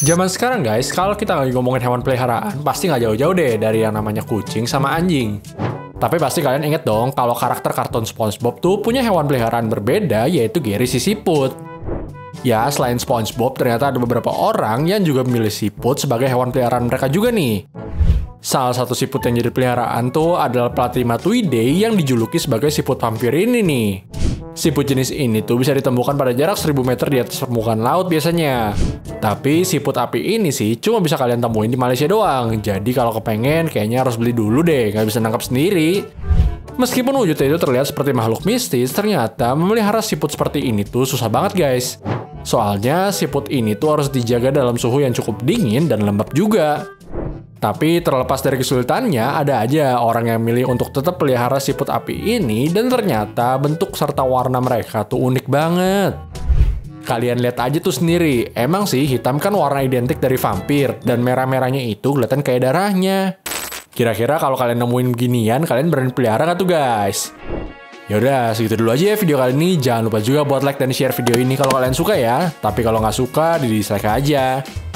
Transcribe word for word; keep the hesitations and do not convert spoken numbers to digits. Zaman sekarang guys, kalau kita lagi ngomongin hewan peliharaan, pasti nggak jauh-jauh deh dari yang namanya kucing sama anjing. Tapi pasti kalian inget dong, kalau karakter kartun SpongeBob tuh punya hewan peliharaan berbeda, yaitu Gary si siput. Ya, selain SpongeBob, ternyata ada beberapa orang yang juga memilih siput sebagai hewan peliharaan mereka juga nih. Salah satu siput yang jadi peliharaan tuh adalah Platymatuidae yang dijuluki sebagai siput vampir ini nih. Siput jenis ini tuh bisa ditemukan pada jarak seribu meter di atas permukaan laut biasanya. Tapi siput api ini sih cuma bisa kalian temuin di Malaysia doang. Jadi kalau kepengen kayaknya harus beli dulu deh, nggak bisa nangkap sendiri. Meskipun wujudnya itu terlihat seperti makhluk mistis, ternyata memelihara siput seperti ini tuh susah banget guys. Soalnya siput ini tuh harus dijaga dalam suhu yang cukup dingin dan lembab juga. Tapi terlepas dari kesulitannya, ada aja orang yang milih untuk tetap pelihara siput api ini dan ternyata bentuk serta warna mereka tuh unik banget. Kalian lihat aja tuh sendiri, emang sih hitam kan warna identik dari vampir dan merah-merahnya itu kelihatan kayak darahnya. Kira-kira kalau kalian nemuin beginian, kalian berani pelihara nggak tuh guys? Yaudah, segitu dulu aja ya video kali ini. Jangan lupa juga buat like dan share video ini kalau kalian suka ya. Tapi kalau nggak suka, di-dislike aja.